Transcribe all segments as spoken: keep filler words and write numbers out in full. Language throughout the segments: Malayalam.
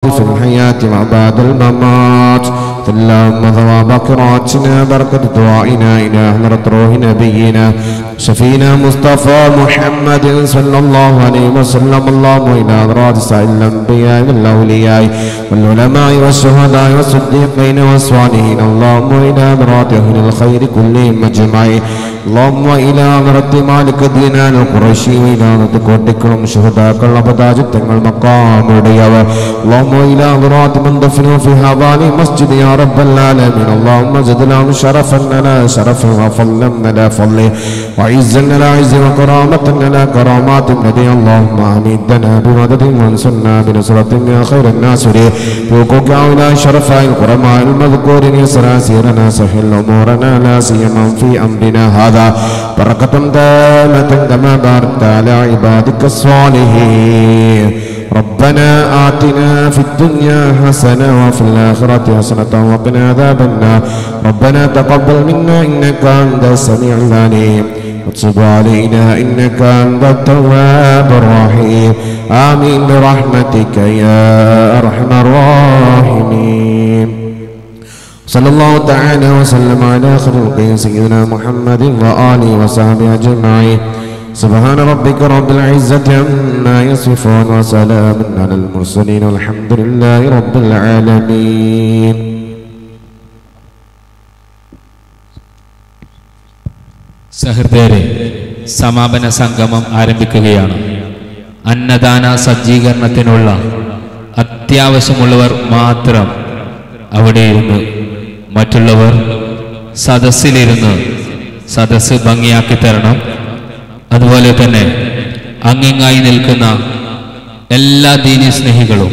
في الحياة وبعد الممات اللهم ثواب قراءتنا بركة دعائنا إلى حضرة روح نبينا شفينا مصطفى محمد صلى الله عليه وسلم اللهم إلى أغراض سائر الأنبياء والأولياء والعلماء والشهداء والصديقين والصالحين اللهم إلى أغراض أهل الخير كلهم أجمعين اللهم إلى أغراض مالك ديننا القرشي وإلى أغراض كودكم شهداء كالأبداج تنقل مقام وديوة اللهم إلى أغراض من دفنوا في هذا مسجد يا رب العالمين اللهم زدنا شرفا لنا شرفا وفضلا لنا فضله وعزا لنا عزا وكرامة لنا كرامات النبي اللهم أمدنا بمدد وانصرنا بنصرة يا خير الناصرين بوقوك أولى شرفاء القرماء المذكورين يسرا سيرنا سهل أمورنا لا سيما في أمرنا هذا بركة دامة كما باركت على عبادك الصالحين ربنا آتنا في الدنيا حسنة وفي الآخرة حسنة وقنا عذاب النار ربنا تقبل منا إنك أنت السميع العليم وتب علينا إنك أنت التواب الرحيم آمين برحمتك يا أرحم الراحمين صلى الله تعالى وسلم على خلقه سيدنا محمد وآله وصحبه أجمعين سبحان ربك رب العزة عما يصفون وسلام على المرسلين والحمد لله رب العالمين. സഹൃദയരെ സമാപന സംഗമം ആരംഭിക്കുകയാണ്. അന്നദാന സജ്ജീകരണത്തിനുള്ള അത്യാവശ്യമുള്ളവർ മാത്രം അവിടെ ഇരുന്ന്, മറ്റുള്ളവർ സദസ്സിലിരുന്ന് സദസ്സ് ഭംഗിയാക്കി തരണം. അതുപോലെ തന്നെ അംഗങ്ങളായി നിൽക്കുന്ന എല്ലാ ദീനി സ്നേഹികളും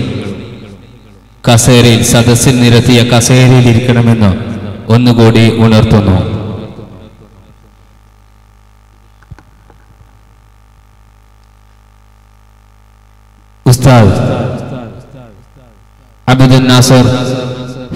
കസേരയിൽ സദസ്സിൽ നിരത്തിയ കസേരയിൽ ഇരിക്കണമെന്ന് ഒന്നുകൂടി ഉണർത്തുന്നു. ഉസ്താദ് അബ്ദുൽ നാസർ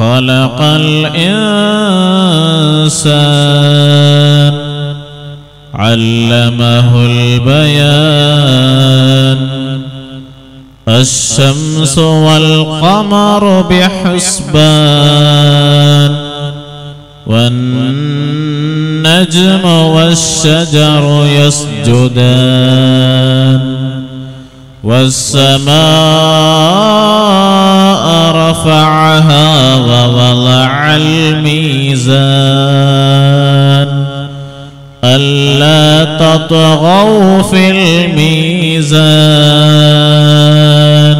خلق الإنسان علمه البيان الشمس والقمر بحسبان والنجم والشجر يسجدان والسماء رفعها ووضع الميزان ألا تطغوا في الميزان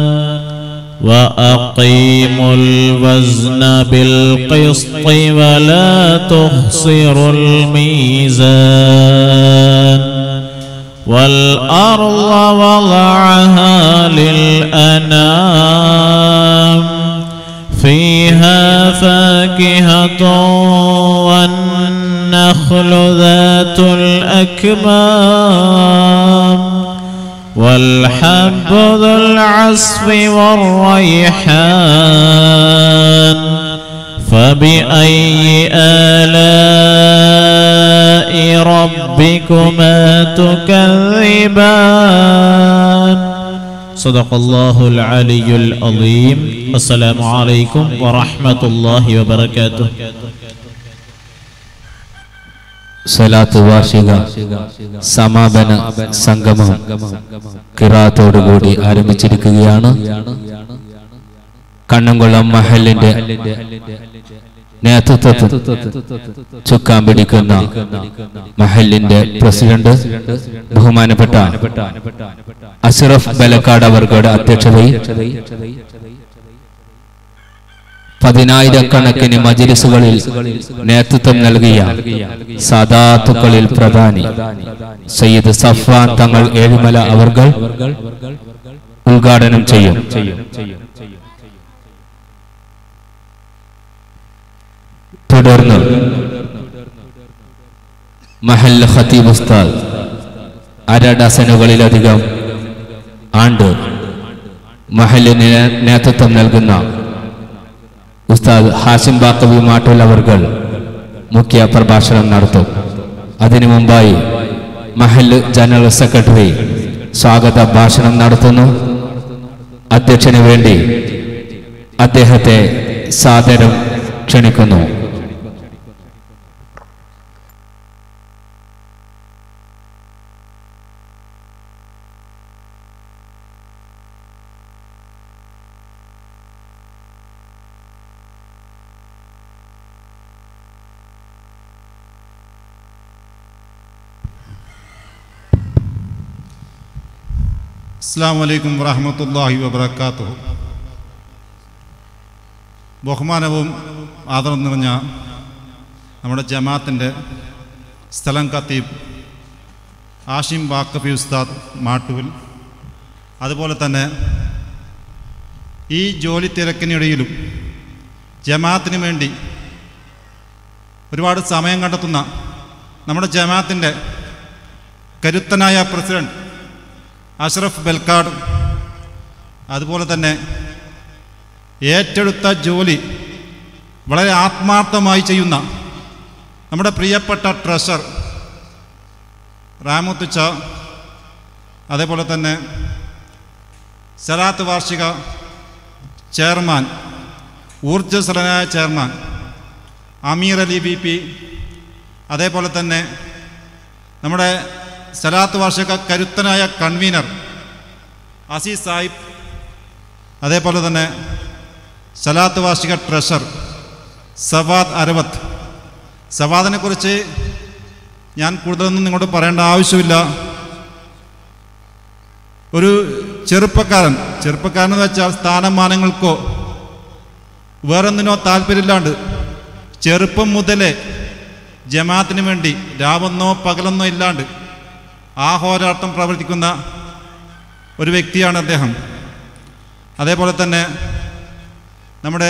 وأقيموا الوزن بالقسط ولا تخسروا الميزان والأرض وضعها للأنام فيها فاكهة والنخل ذات الأكمام والحب ذو العصف والريحان فبأي آلاء ربكما تكذبان؟ صدق الله العلي العظيم. السلام عليكم ورحمة الله وبركاته. صلاة واشيغا سما بنا سنغما قراءة ودغودي ആരംഭിച്ചിരിക്കുകയാണ്. കണ്ണംകുളം മഹല്ലിന്റെ നേതൃത്വത്തിൽ ചുക്കാൻ പിടിക്കുന്ന മഹല്ലിന്റെ പ്രസിഡന്റ് ബഹുമാനപ്പെട്ട അഷ്റഫ് ബലക്കാട് അവർകളുടെ അധ്യക്ഷതയിൽ പതിനായിരക്കണക്കിന് മജ്‌ലിസുകളിൽ നേതൃത്വം നൽകിയ സാദാത്തുകളിൽ പ്രധാനി സയ്യിദ് സഫ്വാൻ തങ്ങൾ ഏഴിമല അവർകൾ ഉദ്ഘാടനം ചെയ്യും. തുടർന്ന് മഹല്ല് ഖതീബ് ഉസ്താദ് അര ഡസനുകളിലധികം ആണ്ട് മഹല്ലിന് നേതൃത്വം നൽകുന്ന ഉസ്താദ് ഹാസിം ബാക്കവി മാട്ടുൽ അവർകൾ മുഖ്യ പ്രഭാഷണം നടത്തും. അതിനു മുമ്പായി മഹല്ല് ജനറൽ സെക്രട്ടറി സ്വാഗത ഭാഷണം നടത്തുന്നു. അധ്യക്ഷന് വേണ്ടി അദ്ദേഹത്തെ സാദരം ക്ഷണിക്കുന്നു. അസ്സലാമു അലൈക്കും വറഹ്മത്തുള്ളാഹി വബറകാതുഹു. ബഹുമാനവും ആദരവും നിറഞ്ഞ നമ്മുടെ ജമാഅത്തിൻ്റെ സ്ഥലം ഖതീബ് ഹാഷിം വാക്കഫി ഉസ്താദ് മാട്ടുവിൽ, അതുപോലെ തന്നെ ഈ ജോലി തിരക്കിനിടയിലും ജമാഅത്തിന് വേണ്ടി ഒരുപാട് സമയം കണ്ടെത്തുന്ന നമ്മുടെ ജമാഅത്തിൻ്റെ കരുത്തനായ പ്രസിഡന്റ് അഷ്റഫ് ബൽക്കാട്, അതുപോലെ തന്നെ ഏറ്റെടുത്ത ജോലി വളരെ ആത്മാർത്ഥമായി ചെയ്യുന്ന നമ്മുടെ പ്രിയപ്പെട്ട ട്രഷർ റാമുത്തുച്ച, അതേപോലെ തന്നെ സലാത്ത് വാർഷിക ചെയർമാൻ, ഊർജ്ജസ്വലനായ chairman Ameer Ali B P, അതേപോലെ തന്നെ നമ്മുടെ സലാത്ത് വാർഷിക കരുത്തനായ കൺവീനർ അസീസ് സാഹിബ്, അതേപോലെ തന്നെ സലാത്ത് വാർഷിക ട്രഷർ സവാദ് അരവത്ത്. സവാദിനെക്കുറിച്ച് ഞാൻ കൂടുതലൊന്നും നിങ്ങളോട് പറയേണ്ട ആവശ്യമില്ല. ഒരു ചെറുപ്പക്കാരൻ ചെറുപ്പക്കാരൻ എന്ന് വെച്ചാൽ സ്ഥാനമാനങ്ങൾക്കോ വേറൊന്നിനോ താല്പര്യമില്ലാണ്ട് ചെറുപ്പം മുതലേ ജമാഅത്തിന് വേണ്ടി രാവെന്നോ പകലെന്നോ ഇല്ലാണ്ട് ആ ഹോരാട്ടം പ്രവർത്തിക്കുന്ന ഒരു വ്യക്തിയാണ് അദ്ദേഹം. അതേപോലെ തന്നെ നമ്മുടെ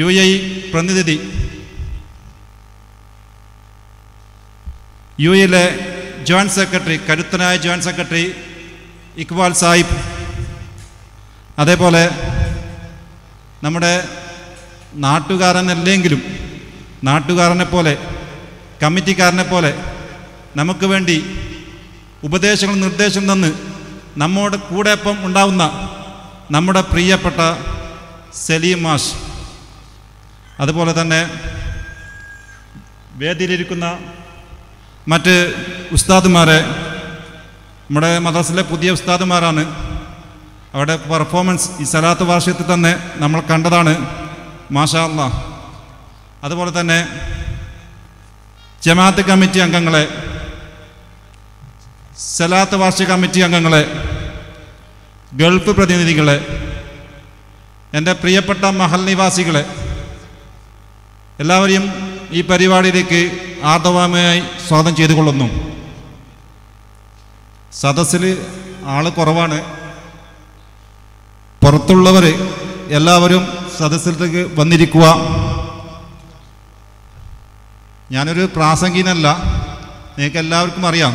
യു എ ഇ പ്രതിനിധി, യു എയിലെ ജോയിൻറ്റ് സെക്രട്ടറി, കരുത്തനായ ജോയിൻറ്റ് സെക്രട്ടറി ഇക്ബാൽ സാഹിബ്, അതേപോലെ നമ്മുടെ നാട്ടുകാരനല്ലെങ്കിലും നാട്ടുകാരനെ പോലെ കമ്മിറ്റിക്കാരനെ പോലെ നമുക്ക് വേണ്ടി ഉപദേശങ്ങളും നിർദ്ദേശങ്ങളും തന്ന് നമ്മോട് കൂടെപ്പം ഉണ്ടാവുന്ന നമ്മുടെ പ്രിയപ്പെട്ട സലീം മാഷ്, അതുപോലെ തന്നെ വേദിയിലിരിക്കുന്ന മറ്റ് ഉസ്താദുമാരെ, നമ്മുടെ മദ്രസയിലെ പുതിയ ഉസ്താദുമാരാണ്. അവിടെ പെർഫോമൻസ് ഈ സലാത്ത് വാർഷികത്തിൽ തന്നെ നമ്മൾ കണ്ടതാണ്, മാഷാ അല്ലാഹ്. അതുപോലെ തന്നെ ജമാഅത്ത് കമ്മിറ്റി അംഗങ്ങളെ, സലാത്ത് വാർഷിക കമ്മിറ്റി അംഗങ്ങളെ, ഗൾഫ് പ്രതിനിധികളെ, എൻ്റെ പ്രിയപ്പെട്ട മഹൽ നിവാസികളെ എല്ലാവരെയും ഈ പരിപാടിയിലേക്ക് ആർദ്രമായി സ്വാഗതം ചെയ്തുകൊള്ളുന്നു. സദസ്സിൽ ആള് കുറവാണ്. പുറത്തുള്ളവർ എല്ലാവരും സദസ്സിലേക്ക് വന്നിരിക്കുക. ഞാനൊരു പ്രാസംഗികനല്ല, നിങ്ങൾക്ക് എല്ലാവർക്കും അറിയാം.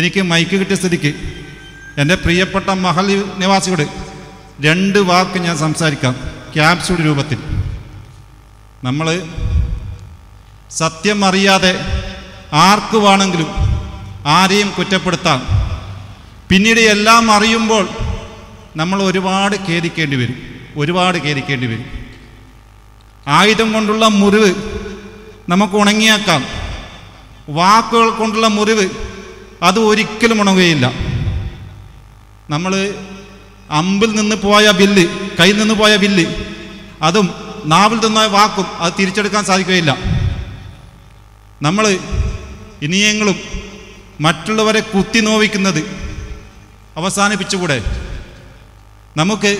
എനിക്ക് മൈക്ക് കിട്ടിയ സ്ഥിതിക്ക് എൻ്റെ പ്രിയപ്പെട്ട മഹൽ നിവാസിയോട് രണ്ട് വാക്ക് ഞാൻ സംസാരിക്കാം ക്യാപ്സ്യൂൾ രൂപത്തിൽ. നമ്മൾ സത്യം അറിയാതെ ആർക്കുവാണെങ്കിലും ആരെയും കുറ്റപ്പെടുത്താം. പിന്നീട് എല്ലാം അറിയുമ്പോൾ നമ്മൾ ഒരുപാട് ഖേദിക്കേണ്ടി വരും ഒരുപാട് ഖേദിക്കേണ്ടി വരും. ആയുധം കൊണ്ടുള്ള മുറിവ് നമുക്ക് ഉണങ്ങിയേക്കാം, വാക്കുകൾ കൊണ്ടുള്ള മുറിവ് അത് ഒരിക്കലും ഉണങ്ങുകയില്ല. നമ്മൾ അമ്പിൽ നിന്ന് പോയ ബില്ല്, കയ്യിൽ നിന്ന് പോയ ബില്ല്, അതും നാവിൽ നിന്നായ വാക്കും അത് തിരിച്ചെടുക്കാൻ സാധിക്കുകയില്ല. നമ്മൾ ഇനിയെങ്കിലും മറ്റുള്ളവരെ കുത്തി നോവിക്കുന്നത് അവസാനിപ്പിച്ചുകൂടെ? നമുക്ക്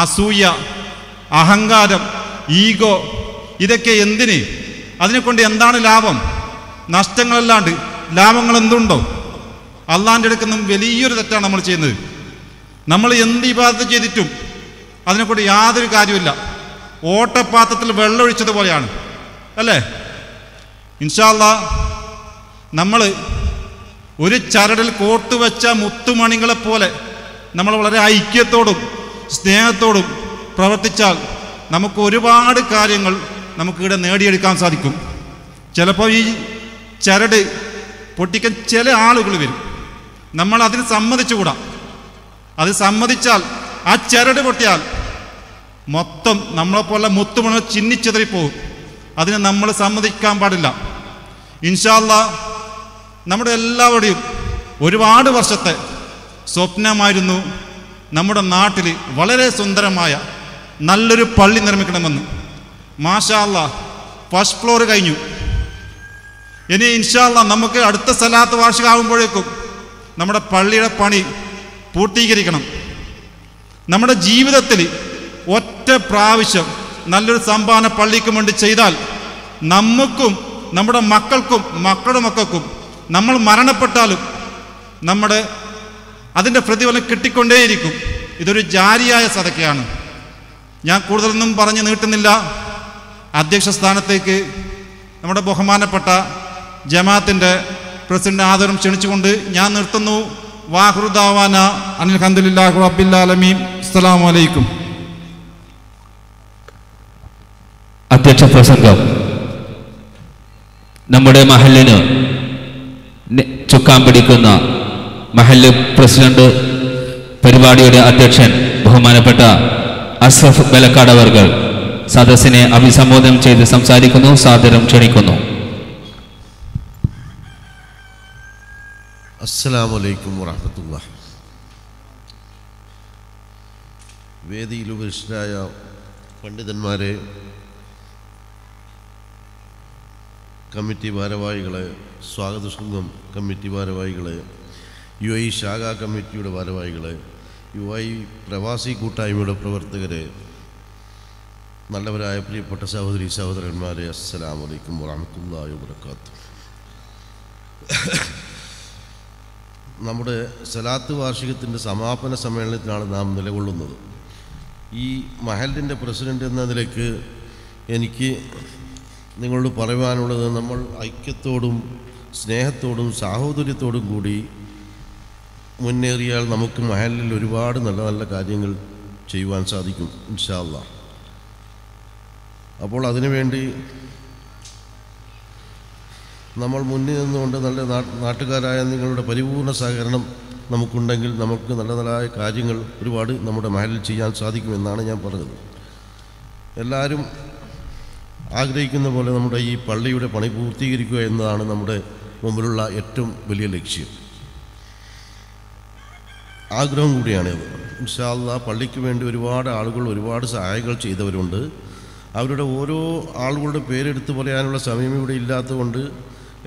അസൂയ, അഹങ്കാരം, ഈഗോ ഇതൊക്കെ എന്തിന്? അതിനെക്കൊണ്ട് എന്താണ് ലാഭം? നഷ്ടങ്ങളല്ലാണ്ട് ലാഭങ്ങൾ എന്തുണ്ടോ? അള്ളാൻ്റെ അടുക്കുന്ന വലിയൊരു തെറ്റാണ് നമ്മൾ ചെയ്യുന്നത്. നമ്മൾ എന്ത് ഇബാദത്ത് ചെയ്തിട്ടും അതിനെക്കൊണ്ട് യാതൊരു കാര്യമില്ല. ഓട്ടപ്പാത്രത്തിൽ വെള്ളമൊഴിച്ചതുപോലെയാണ്, അല്ലേ? ഇൻഷാ അല്ലാഹ് നമ്മൾ ഒരു ചരടിൽ കോർത്തുവെച്ച മുത്തുമണികളെപ്പോലെ നമ്മൾ വളരെ ഐക്യത്തോടും സ്നേഹത്തോടും പ്രവർത്തിച്ചാൽ നമുക്ക് ഒരുപാട് കാര്യങ്ങൾ നമുക്കിവിടെ നേടിയെടുക്കാൻ സാധിക്കും. ചിലപ്പോൾ ഈ ചരട് പൊട്ടിക്കാൻ ചില ആളുകൾ വരും, നമ്മൾ അതിന് സമ്മതിച്ചുകൂടാ. അത് സമ്മതിച്ചാൽ, ആ ചരട് പൊട്ടിയാൽ മൊത്തം നമ്മളെപ്പോലെ മുത്തുമണ ചിന്നിച്ചെതറിപ്പോകും. അതിന് നമ്മൾ സമ്മതിക്കാൻ പാടില്ല. ഇൻഷാ അല്ലാഹ് നമ്മുടെ എല്ലാവരുടെയും ഒരുപാട് വർഷത്തെ സ്വപ്നമായിരുന്നു നമ്മുടെ നാട്ടിൽ വളരെ സുന്ദരമായ നല്ലൊരു പള്ളി നിർമ്മിക്കണമെന്ന്. മാഷാ അല്ലാഹ് ഫസ്റ്റ് ഫ്ലോർ കഴിഞ്ഞു. ഇനി ഇൻഷാ അല്ലാഹ് നമുക്ക് അടുത്ത സലാത്ത് വാർഷികമാകുമ്പോഴേക്കും നമ്മുടെ പള്ളിയുടെ പണി പൂർത്തീകരിക്കണം. നമ്മുടെ ജീവിതത്തിൽ ഒറ്റ പ്രാവശ്യം നല്ലൊരു സംഭാവന പള്ളിക്ക് വേണ്ടി ചെയ്താൽ നമുക്കും നമ്മുടെ മക്കൾക്കും മക്കളുടെ മക്കൾക്കും നമ്മൾ മരണപ്പെട്ടാലും നമ്മുടെ അതിൻ്റെ പ്രതിഫലം കിട്ടിക്കൊണ്ടേയിരിക്കും. ഇതൊരു ജാരിയായ സദഖയാണ്. ഞാൻ കൂടുതലൊന്നും പറഞ്ഞ് നീട്ടുന്നില്ല. അധ്യക്ഷ സ്ഥാനത്തേക്ക് നമ്മുടെ ബഹുമാനപ്പെട്ട ജമാഅത്തിൻ്റെ പ്രസിഡന്റ് ആദരം ക്ഷണിച്ചുകൊണ്ട് ഞാൻ നിർത്തുന്നു. വാഹുറു ദാവാന അൽഹംദുലില്ലാഹി റബ്ബിൽ ആലമീൻ. അസ്സലാമു അലൈക്കും. അധ്യക്ഷ പ്രസംഗം. നമ്മുടെ മഹല്ലിന് ചുക്കാൻ പിടിക്കുന്ന മഹല്ല് പ്രസിഡന്റ്, പരിപാടിയുടെ അധ്യക്ഷൻ ബഹുമാനപ്പെട്ട അഷ്റഫ് ബലക്കാട് അവർകൾ സദസ്സിനെ അഭിസംബോധന ചെയ്ത് സംസാരിക്കുന്നു. സാദരം ക്ഷണിക്കുന്നു. അസ്സലാമു അലൈക്കും വറഹ്മത്തുള്ളാഹി. വേദിയിൽ ഉപരിഷ്ഠരായ പണ്ഡിതന്മാരെ, കമ്മിറ്റി ഭാരവാഹികളെ, സ്വാഗത സംഘം കമ്മിറ്റി ഭാരവാഹികളെ, യു എ ഇ ശാഖാ കമ്മിറ്റിയുടെ ഭാരവാഹികളെ, യു എ ഇ പ്രവാസി കൂട്ടായ്മയുടെ പ്രവർത്തകരെ, നല്ലവരായ പ്രിയപ്പെട്ട സഹോദരി സഹോദരന്മാരെ, അസ്സലാമു അലൈക്കും വറഹ്മത്തുള്ളാഹി വബറകാത്തു. നമ്മുടെ സലാത്ത് വാർഷികത്തിൻ്റെ സമാപന സമ്മേളനത്തിലാണ് നാം നിലകൊള്ളുന്നത്. ഈ മഹലിൻ്റെ പ്രസിഡൻ്റ് എന്ന നിലയ്ക്ക് എനിക്ക് നിങ്ങളോട് പറയുവാനുള്ളത്, നമ്മൾ ഐക്യത്തോടും സ്നേഹത്തോടും സാഹോദര്യത്തോടും കൂടി മുന്നേറിയാൽ നമുക്ക് മഹലിൽ ഒരുപാട് നല്ല നല്ല കാര്യങ്ങൾ ചെയ്യുവാൻ സാധിക്കും ഇൻഷാ അല്ലാഹ്. അപ്പോൾ അതിനുവേണ്ടി നമ്മൾ മുന്നിൽ നിന്നുകൊണ്ട് നല്ല നാട്ടുകാരായ നിങ്ങളുടെ പരിപൂർണ്ണ സഹകരണം നമുക്കുണ്ടെങ്കിൽ നമുക്ക് നല്ല നല്ലതായ കാര്യങ്ങൾ ഒരുപാട് നമ്മുടെ മഹലിൽ ചെയ്യാൻ സാധിക്കുമെന്നാണ് ഞാൻ പറഞ്ഞത്. എല്ലാവരും ആഗ്രഹിക്കുന്ന പോലെ നമ്മുടെ ഈ പള്ളിയുടെ പണി പൂർത്തീകരിക്കുക എന്നതാണ് നമ്മുടെ മുമ്പിലുള്ള ഏറ്റവും വലിയ ലക്ഷ്യം, ആഗ്രഹം കൂടിയാണിത്. ഇൻഷാ അല്ലാഹ് പള്ളിക്ക് വേണ്ടി ഒരുപാട് ആളുകൾ ഒരുപാട് സഹായങ്ങൾ ചെയ്തവരുണ്ട്. അവരുടെ ഓരോ ആളുകളുടെ പേരെടുത്ത് പറയാനുള്ള സമയം ഇവിടെ ഇല്ലാത്തതുകൊണ്ട്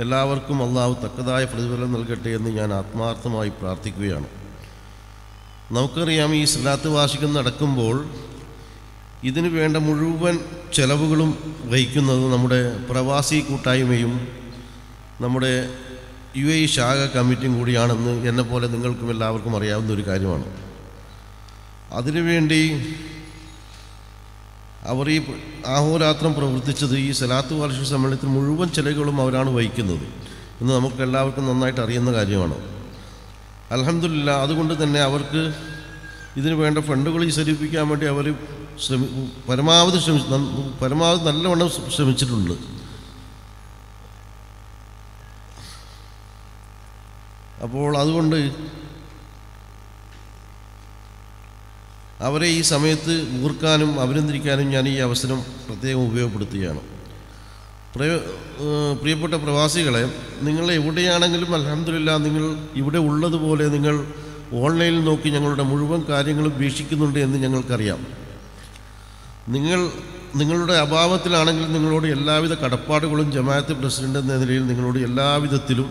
എല്ലാവർക്കും അള്ളാഹു തക്കതായ പ്രതിഫലം നൽകട്ടെ എന്ന് ഞാൻ ആത്മാർത്ഥമായി പ്രാർത്ഥിക്കുകയാണ്. നമുക്കറിയാം, ഈ സലാത്ത് വാർഷികം നടക്കുമ്പോൾ ഇതിനു വേണ്ട മുഴുവൻ ചെലവുകളും വഹിക്കുന്നത് നമ്മുടെ പ്രവാസി കൂട്ടായ്മയും നമ്മുടെ യു എ ഇ ശാഖ കമ്മിറ്റിയും കൂടിയാണെന്ന് എന്നെപ്പോലെ നിങ്ങൾക്കും എല്ലാവർക്കും അറിയാവുന്ന ഒരു കാര്യമാണ്. അതിനുവേണ്ടി അവർ ഈ ആഹോരാത്രം പ്രവർത്തിച്ചത്, ഈ സലാത്ത് വാർഷിക സമ്മേളനത്തിൽ മുഴുവൻ ചെലവുകളും അവരാണ് വഹിക്കുന്നത് എന്ന് നമുക്ക് എല്ലാവർക്കും നന്നായിട്ട് അറിയുന്ന കാര്യമാണ്. അൽഹംദുലില്ലാ, അതുകൊണ്ട് തന്നെ അവർക്ക് ഇതിനു വേണ്ട ഫണ്ടുകൾ സ്വരൂപിക്കാൻ വേണ്ടി അവർ പരമാവധി ശ്രമിച്ചു പരമാവധി നല്ലവണ്ണം ശ്രമിച്ചിട്ടുണ്ട്. അപ്പോൾ അതുകൊണ്ട് അവരെ ഈ സമയത്ത് ഊർക്കാനും അഭിനന്ദിക്കാനും ഞാൻ ഈ അവസരം പ്രത്യേകം ഉപയോഗപ്പെടുത്തുകയാണ്. പ്രിയപ്പെട്ട പ്രവാസികളെ, നിങ്ങൾ എവിടെയാണെങ്കിലും അൽഹംദുലില്ലാ നിങ്ങൾ ഇവിടെ ഉള്ളതുപോലെ നിങ്ങൾ ഓൺലൈനിൽ നോക്കി ഞങ്ങളുടെ മുഴുവൻ കാര്യങ്ങളും വീക്ഷിക്കുന്നുണ്ട് എന്ന് ഞങ്ങൾക്കറിയാം. നിങ്ങൾ നിങ്ങളുടെ അഭാവത്തിലാണെങ്കിൽ നിങ്ങളോട് എല്ലാവിധ കടപ്പാടുകളും ജമാഅത്ത് പ്രസിഡന്റ് എന്ന നിലയിൽ നിങ്ങളോട് എല്ലാവിധത്തിലും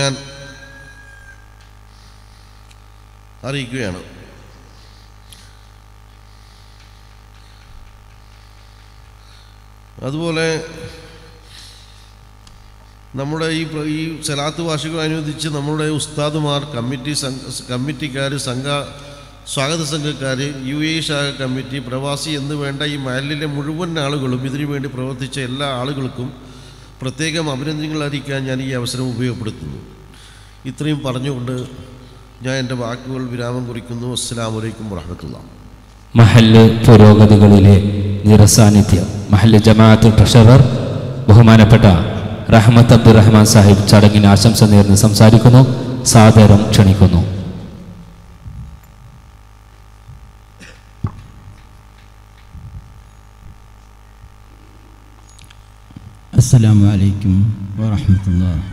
ഞാൻ അറിയിക്കുകയാണ്. അതുപോലെ നമ്മുടെ ഈ ഈ സലാത്ത് വാർഷികം അനുവദിച്ച് നമ്മുടെ ഉസ്താദുമാർ, കമ്മിറ്റി കമ്മിറ്റിക്കാർ, സംഘ സ്വാഗത സംഘക്കാർ, യു എ ശാഖ കമ്മിറ്റി, പ്രവാസി എന്ന് വേണ്ട ഈ മഹലിലെ മുഴുവൻ ആളുകളും ഇതിനു വേണ്ടി പ്രവർത്തിച്ച എല്ലാ ആളുകൾക്കും പ്രത്യേകം അഭിനന്ദനങ്ങൾ അറിയിക്കാൻ ഞാൻ ഈ അവസരം ഉപയോഗപ്പെടുത്തുന്നു. ഇത്രയും പറഞ്ഞുകൊണ്ട് ഞാൻ എൻ്റെ വാക്കുകൾ വിരാമം കുറിക്കുന്നു. അസ്സലാമു അലൈക്കും വറഹ്മത്തുള്ളാഹി. മഹല്ല് പുരോഗതികളിലെ നിറസാന്നിധ്യം മഹല്ല് ജമാഅത്ത് ട്രഷറർ ബഹുമാനപ്പെട്ട റഹ്മത്ത് അബ്ദുറഹ്മാൻ സാഹിബ് ചടങ്ങിന് ആശംസ നേർന്ന് സംസാരിക്കുന്നു. സാദരം ക്ഷണിക്കുന്നു. അസ്സലാമു അലൈക്കും വറഹ്മത്തുള്ളാഹി.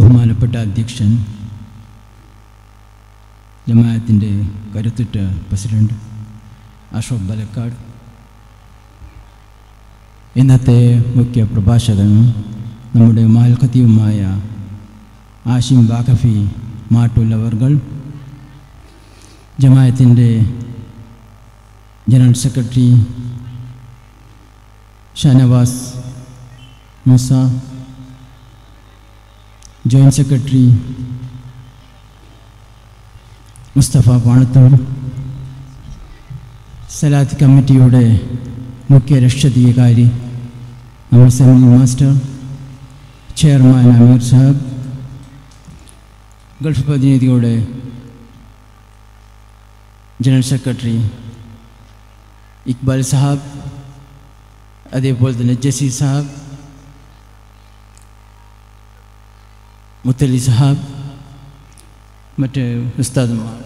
ബഹുമാനപ്പെട്ട അധ്യക്ഷൻ, ജമാഅത്തിൻ്റെ കരുത്തുറ്റ പ്രസിഡന്റ് അഷോബ് ബലക്കാട്, ഇന്നത്തെ മുഖ്യ പ്രഭാഷകൻ നമ്മുടെ മാൽഖതിയുമായ ആശിം വാഖഫി മാട്ടുള്ളവർകൾ, ജമാഅത്തിൻ്റെ general secretary Shanavas Moosa, joint secretary Musthafa Panathur, സലാത്ത് കമ്മിറ്റിയുടെ മുഖ്യ രക്ഷാധികാരി Ameer master, chairman Ameer Sahab, Gulf പ്രതിനിധിയുടെ ജനറൽ സെക്രട്ടറി ഇക്ബാൽ സാഹബ്, അതേപോലെ തന്നെ ജസീർ സാഹബ്, മുത്തലി സാഹബ്, മറ്റ് ഉസ്താദുമാർ,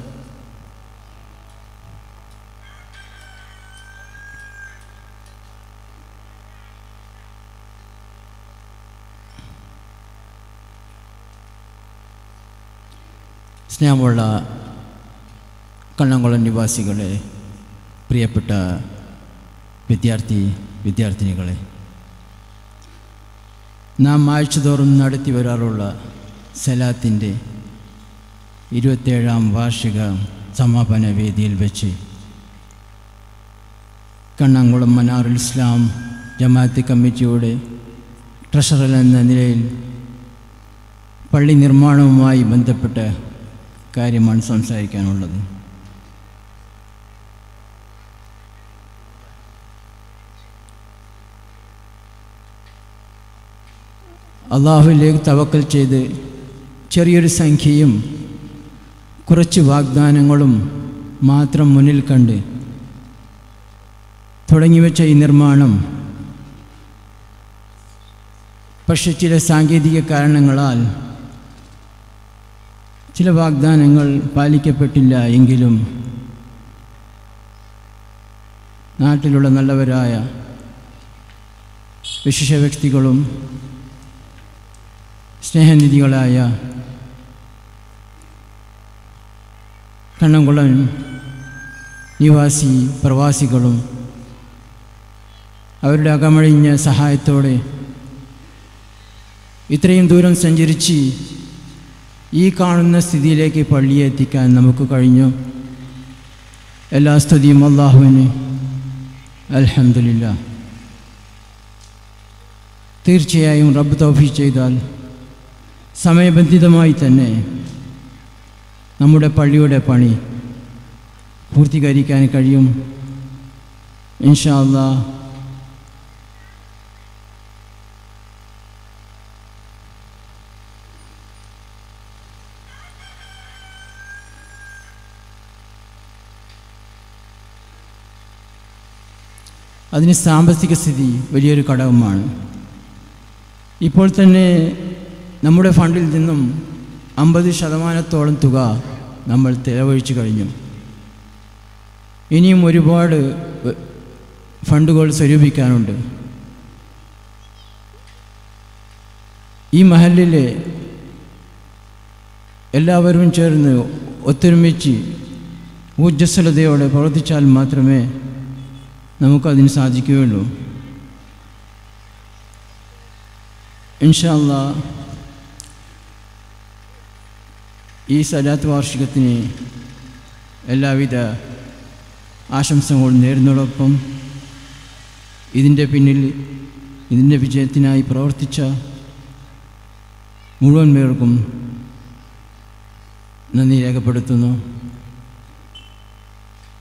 സ്നേഹമുള്ള കണ്ണംകുളം നിവാസികളെ, പ്രിയപ്പെട്ട വിദ്യാർത്ഥി വിദ്യാർത്ഥിനികളെ, നാം ആഴ്ചതോറും നടത്തി വരാറുള്ള സലാത്തിൻ്റെ ഇരുപത്തേഴാം വാർഷിക സമാപന വേദിയിൽ വെച്ച് കണ്ണംകുളം മനാറുൽ ഇസ്ലാം ജമാഅത്ത് കമ്മിറ്റിയുടെ ട്രഷറർ എന്ന നിലയിൽ പള്ളി നിർമ്മാണവുമായി ബന്ധപ്പെട്ട കാര്യമാണ് സംസാരിക്കാനുള്ളത്. അല്ലാഹുവിലേക്ക് തവക്കൽ ചെയ്ത് ചെറിയൊരു സംഖ്യയും കുറച്ച് വാഗ്ദാനങ്ങളും മാത്രം മുന്നിൽ കണ്ട് തുടങ്ങിവെച്ച ഈ നിർമ്മാണം പക്ഷെ ചില സാങ്കേതിക കാരണങ്ങളാൽ ചില വാഗ്ദാനങ്ങൾ പാലിക്കപ്പെട്ടില്ല. എങ്കിലും നാട്ടിലുള്ള നല്ലവരായ വിശിഷ്ട വ്യക്തികളും സ്നേഹനിധികളായ കണ്ണംകുളം നിവാസി പ്രവാസികളും അവരുടെ അകമഴിഞ്ഞ സഹായത്തോടെ ഇത്രയും ദൂരം സഞ്ചരിച്ച് ഈ കാണുന്ന സ്ഥിതിയിലേക്ക് പള്ളിയെ എത്തിക്കാൻ നമുക്ക് കഴിഞ്ഞു. എല്ലാ സ്തുതിയും അല്ലാഹുവിന്. അൽഹംദുലില്ലാ. തീർച്ചയായും റബ്ബ് തൗഫീഖ് ചെയ്താൽ സമയബന്ധിതമായി തന്നെ നമ്മുടെ പള്ളിയുടെ പണി പൂർത്തീകരിക്കാൻ കഴിയും. ഇൻഷാ അല്ലാഹ് അതിന് സാമ്പത്തിക സ്ഥിതി വലിയൊരു ഘടകമാണ്. ഇപ്പോൾ തന്നെ നമ്മുടെ ഫണ്ടിൽ നിന്നും അമ്പത് ശതമാനത്തോളം തുക നമ്മൾ ചെലവഴിച്ചു കഴിഞ്ഞു. ഇനിയും ഒരുപാട് ഫണ്ടുകൾ സ്വരൂപിക്കാനുണ്ട്. ഈ മഹല്ലിലെ എല്ലാവരും ചേർന്ന് ഒത്തൊരുമിച്ച് ഊർജ്ജസ്വലതയോടെ പ്രവർത്തിച്ചാൽ മാത്രമേ നമുക്കതിന് സാധിക്കുകയുള്ളൂ. ഇൻഷാ അല്ലാ ഈ സലാത്ത് വാർഷികത്തിന് എല്ലാവിധ ആശംസകളും നേരുന്നതോടൊപ്പം ഇതിൻ്റെ പിന്നിൽ ഇതിൻ്റെ വിജയത്തിനായി പ്രവർത്തിച്ച മുഴുവൻ പേർക്കും നന്ദി രേഖപ്പെടുത്തുന്നു.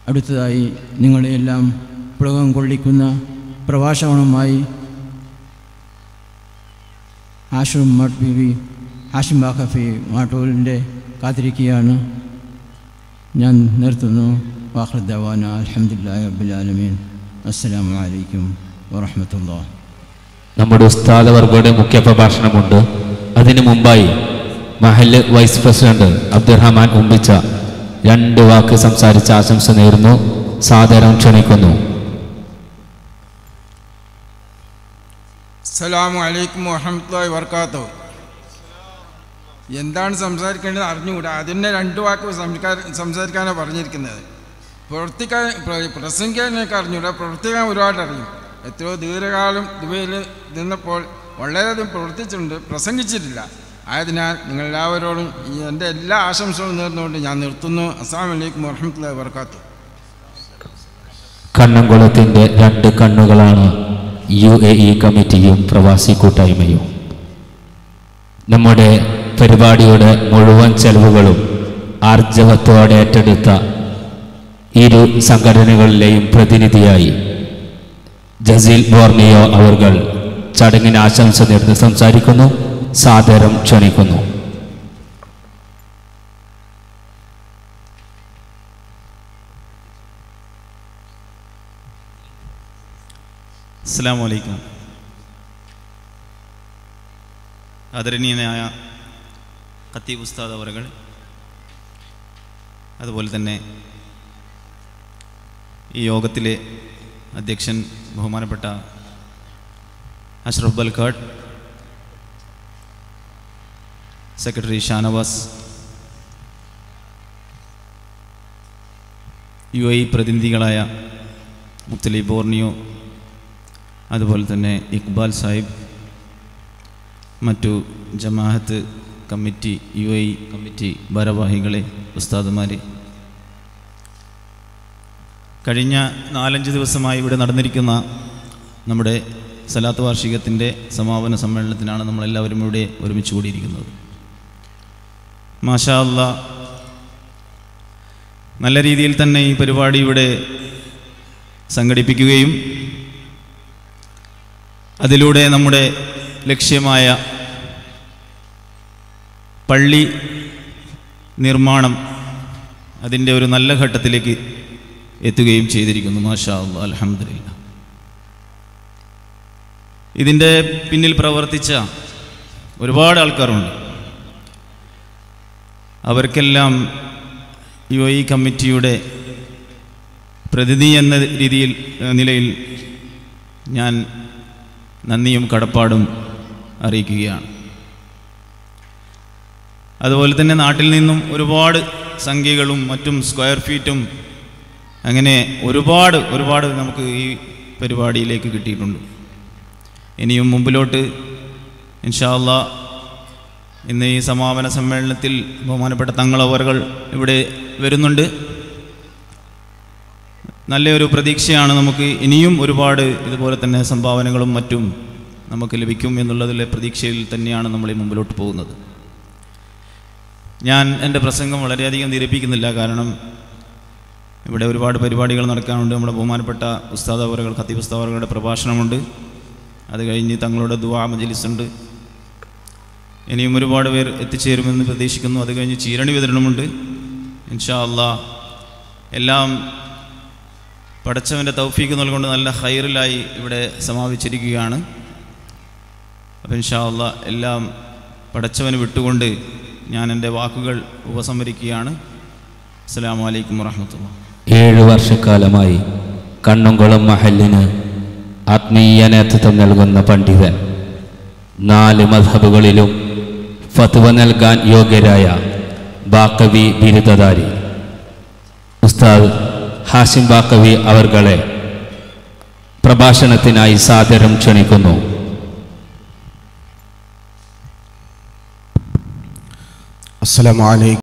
അടുത്തതായി നിങ്ങളെയെല്ലാം പുളകം കൊള്ളിക്കുന്ന പ്രഭാഷണവുമായി ഹാഷിം മട്ബി ഹാഷിം ബാഖഫി മാട്ടൂലിൻ്റെ കാത്തിരിക്കുകയാണ്. ഞാൻ നിർത്തുന്നു. വാഖിറു ദഅ്വാന അൽഹംദുലില്ലാഹി റബ്ബിൽ ആലമീൻ. അസ്സലാമു അലൈക്കും വറഹ്മത്തുള്ളാഹി. നമ്മുടെ ഉസ്താദ് വർഗയുടെ മുഖ്യ പ്രഭാഷണമുണ്ട്. അതിനു മുമ്പായി മഹല്ല് വൈസ് പ്രസിഡന്റ് അബ്ദുറഹ്മാൻ ഉമ്പിച്ച രണ്ട് വാക്ക് സംസാരിച്ച് ആശംസ നേരുന്നു. സാദരം ക്ഷണിക്കുന്നു. അസ്സലാമു അലൈക്കും വറഹ്മത്തുള്ളാഹി വബറകാതുഹു. എന്താണ് സംസാരിക്കേണ്ടത് അറിഞ്ഞുകൂടാ. അതിനെ രണ്ട് വാക്ക് സംസാരിക്കാനാണ് പറഞ്ഞിരിക്കുന്നത്. പ്രവർത്തിക്കാൻ പ്രസംഗിക്കാനൊക്കെ അറിഞ്ഞുകൂടാ, പ്രവർത്തിക്കാൻ ഒരുപാട് അറിയും. എത്രയോ ദീർഘകാലം ദുബൈയിൽ നിന്നപ്പോൾ വളരെയധികം പ്രവർത്തിച്ചിട്ടുണ്ട്, പ്രസംഗിച്ചിട്ടില്ല. ആയതിനാൽ നിങ്ങളെല്ലാവരോടും എൻ്റെ എല്ലാ ആശംസകളും നേർന്നുകൊണ്ട് ഞാൻ നിർത്തുന്നു. അസ്സലാമു അലൈക്കും വറഹ്മത്തുള്ളാഹി വബറകാതുഹു. കണ്ണംകുളത്തിൻ്റെ രണ്ട് കണ്ണുകളാണ് യു എ ഇ കമ്മിറ്റിയും പ്രവാസി കൂട്ടായ്മയും. നമ്മുടെ പരിപാടിയുടെ മുഴുവൻ ചെലവുകളും ആർജവത്തോടെ ഏറ്റെടുത്ത ഇരു സംഘടനകളിലെയും പ്രതിനിധിയായി ജസീൽ ബോർണിയോ അവർ ചടങ്ങിന് ആശംസ നേർന്ന് സംസാരിക്കുന്നു. സാദരം ക്ഷണിക്കുന്നു. അസ്സലാമു അലൈക്കും. ആദരണീയനായ ഖത്തീബ് ഉസ്താദ് അവർ, അതുപോലെ തന്നെ ഈ യോഗത്തിലെ അധ്യക്ഷൻ ബഹുമാനപ്പെട്ട Ashraf ബൽഖാട്ട്, secretary Shanavas, U A E പ്രതിനിധികളായ മുത്തലി ബോർണിയോ, അതുപോലെ തന്നെ ഇക്ബാൽ സാഹിബ്, മറ്റു ജമാഅത്ത് committee U A E committee ഭാരവാഹികളെ, ഉസ്താദുമാരെ, കഴിഞ്ഞ നാലഞ്ച് ദിവസമായി ഇവിടെ നടന്നിരിക്കുന്ന നമ്മുടെ സലാത്ത് വാർഷികത്തിൻ്റെ സമാപന സമ്മേളനത്തിനാണ് നമ്മളെല്ലാവരും ഇവിടെ ഒരുമിച്ച് കൂടിയിരിക്കുന്നത്. മാഷാ അല്ലാ, നല്ല രീതിയിൽ തന്നെ ഈ പരിപാടി ഇവിടെ സംഘടിപ്പിക്കുകയും അതിലൂടെ നമ്മുടെ ലക്ഷ്യമായ പള്ളി നിർമ്മാണം അതിൻ്റെ ഒരു നല്ല ഘട്ടത്തിലേക്ക് എത്തുകയും ചെയ്തിരിക്കുന്നു. മാഷാ അല്ലാ, അൽഹംദുലില്ലാ. ഇതിൻ്റെ പിന്നിൽ പ്രവർത്തിച്ച ഒരുപാട് ആൾക്കാരുണ്ട്. അവർക്കെല്ലാം യു എ ഇ കമ്മിറ്റിയുടെ പ്രതിനിധി എന്ന രീതിയിൽ നിലയിൽ ഞാൻ നന്ദിയും കടപ്പാടും അറിയിക്കുകയാണ്. അതുപോലെ തന്നെ നാട്ടിൽ നിന്നും ഒരുപാട് സംഖ്യകളും മറ്റും സ്ക്വയർ ഫീറ്റും അങ്ങനെ ഒരുപാട് ഒരുപാട് നമുക്ക് ഈ പരിപാടിയിലേക്ക് കിട്ടിയിട്ടുണ്ട്. ഇനിയും മുമ്പിലോട്ട് ഇൻഷാ അല്ലാ ഇന്ന് ഈ സമാപന സമ്മേളനത്തിൽ ബഹുമാനപ്പെട്ട തങ്ങളവറുകൾ ഇവിടെ വരുന്നുണ്ട്. നല്ലൊരു പ്രതീക്ഷയാണ് നമുക്ക്. ഇനിയും ഒരുപാട് ഇതുപോലെ തന്നെ സംഭാവനകളും മറ്റും നമുക്ക് ലഭിക്കും എന്നുള്ളതിലെ പ്രതീക്ഷയിൽ തന്നെയാണ് നമ്മൾ ഈ മുമ്പിലോട്ട് പോകുന്നത്. ഞാൻ എൻ്റെ പ്രസംഗം വളരെയധികം ദീർഘിപ്പിക്കുന്നില്ല, കാരണം ഇവിടെ ഒരുപാട് പരിപാടികൾ നടക്കാനുണ്ട്. നമ്മുടെ ബഹുമാനപ്പെട്ട ഉസ്താദ് അവറുകൾ, ഖത്തീബ് ഉസ്താദ് അവറുകളുടെ പ്രഭാഷണമുണ്ട്, അത് കഴിഞ്ഞ് തങ്ങളുടെ ദുആ മജ്‌ലിസുണ്ട്, ഇനിയും ഒരുപാട് പേർ എത്തിച്ചേരുമെന്ന് പ്രതീക്ഷിക്കുന്നു. അത് കഴിഞ്ഞ് ചീരണി വിതരണമുണ്ട്. ഇൻഷാ അല്ലാ എല്ലാം പഠിച്ചവൻ്റെ തൗഫീഖ് നൽകൊണ്ട് നല്ല ഹൈറിലായി ഇവിടെ സമാപിച്ചിരിക്കുകയാണ്. അപ്പം ഇൻഷാ അല്ലാഹ് എല്ലാം പഠിച്ചവന് വിട്ടുകൊണ്ട് ഞാൻ എൻ്റെ വാക്കുകൾ ഉപസംഹരിക്കുകയാണ്. അസ്സലാമു അലൈക്കും വറഹ്മത്തുള്ളാഹി. ഏഴ് വർഷക്കാലമായി കണ്ണംകുളം മഹല്ലിന് ആത്മീയ നേതൃത്വം നൽകുന്ന പണ്ഡിതൻ, നാല് മദ്ഹബുകളിലും ഫത്വ നൽകാൻ യോഗ്യരായ ബാക്കവി ബിരുദധാരി ഉസ്താദ് ഹാസിം ബാക്കവി അവർകളെ പ്രഭാഷണത്തിനായി സാദരം ക്ഷണിക്കുന്നു. അസ്സലാമു അലൈക്കും.